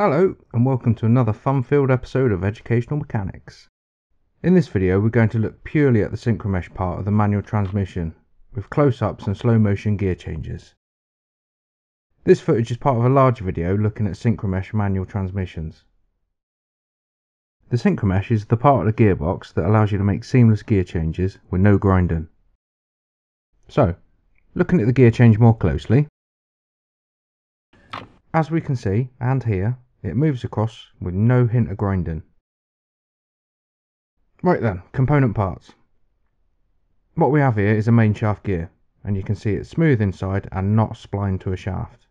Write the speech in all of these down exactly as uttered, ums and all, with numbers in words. Hello and welcome to another fun-filled episode of Educational Mechanics. In this video we're going to look purely at the synchromesh part of the manual transmission, with close-ups and slow-motion gear changes. This footage is part of a larger video looking at synchromesh manual transmissions. The synchromesh is the part of the gearbox that allows you to make seamless gear changes with no grinding. So, looking at the gear change more closely, as we can see and hear, it moves across with no hint of grinding. Right then, component parts. What we have here is a main shaft gear, and you can see it's smooth inside and not splined to a shaft.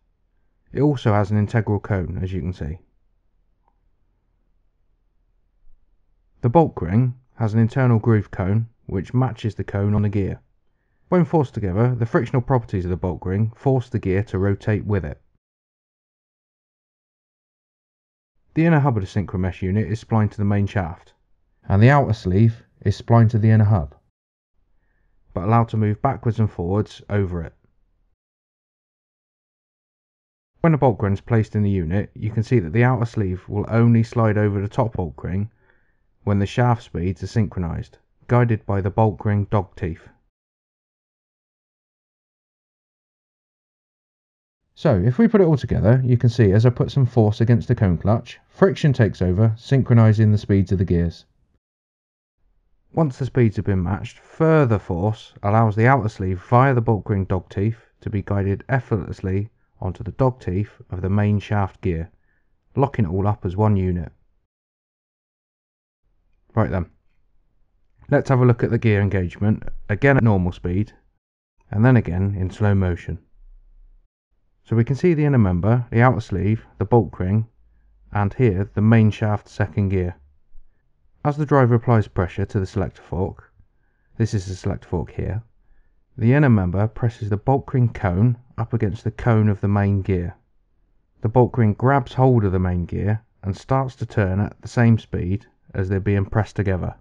It also has an integral cone, as you can see. The bolt ring has an internal groove cone, which matches the cone on the gear. When forced together, the frictional properties of the bolt ring force the gear to rotate with it. The inner hub of the synchromesh unit is splined to the main shaft, and the outer sleeve is splined to the inner hub, but allowed to move backwards and forwards over it. When a bolt ring is placed in the unit, you can see that the outer sleeve will only slide over the top bolt ring when the shaft speeds are synchronised, guided by the bolt ring dog teeth. So, if we put it all together, you can see as I put some force against the cone clutch, friction takes over, synchronising the speeds of the gears. Once the speeds have been matched, further force allows the outer sleeve via the bolt ring dog teeth to be guided effortlessly onto the dog teeth of the main shaft gear, locking it all up as one unit. Right then, let's have a look at the gear engagement, again at normal speed, and then again in slow motion. So we can see the inner member, the outer sleeve, the bolt ring, and here the main shaft second gear. As the driver applies pressure to the selector fork, this is the selector fork here, the inner member presses the bolt ring cone up against the cone of the main gear. The bolt ring grabs hold of the main gear and starts to turn at the same speed as they're being pressed together.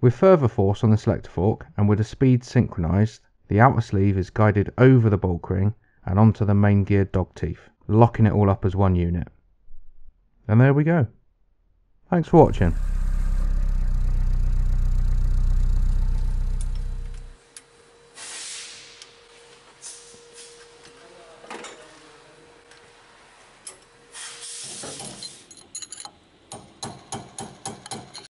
With further force on the selector fork and with the speed synchronised, the outer sleeve is guided over the bolt ring and onto the main gear dog teeth, locking it all up as one unit. And there we go. Thanks for watching.